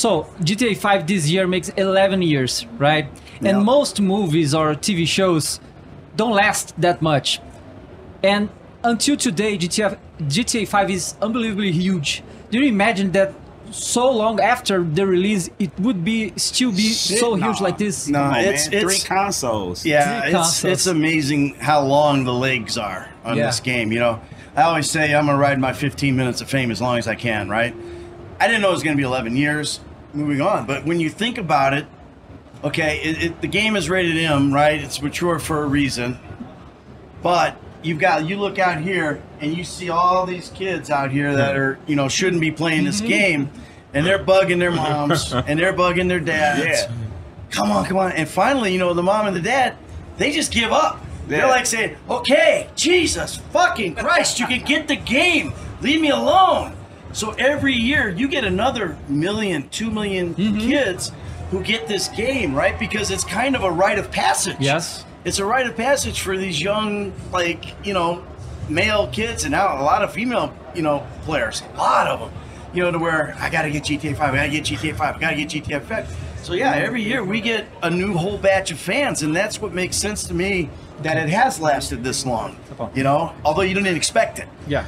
So GTA 5 this year makes 11 years, right? Yeah. And most movies or TV shows don't last that much. And until today, GTA 5 is unbelievably huge. Do you imagine that so long after the release, it would be still be huge like this? No, it's three consoles. Yeah, it's amazing how long the legs are on this game. You know, I always say I'm gonna ride my 15 minutes of fame as long as I can, right? I didn't know it was gonna be 11 years. Moving on, but when you think about it, okay, the game is rated M, right? It's mature for a reason, but you look out here and you see all these kids out here that are, you know, shouldn't be playing this game, and they're bugging their moms and they're bugging their dads. Yeah. Come on, come on. And finally, you know, the mom and the dad, they just give up. Yeah. They're like saying, okay, Jesus fucking Christ, you can get the game. Leave me alone. So every year you get another 1 million, 2 million kids who get this game, right? Because it's kind of a rite of passage. Yes. It's a rite of passage for these young, like, you know, male kids, and now a lot of female, you know, players, a lot of them, you know, to where I got to get GTA 5, I got to get GTA 5, I got to get GTA 5. So, yeah, every year we get a new whole batch of fans, and that's what makes sense to me that it has lasted this long, you know, although you didn't expect it. Yeah.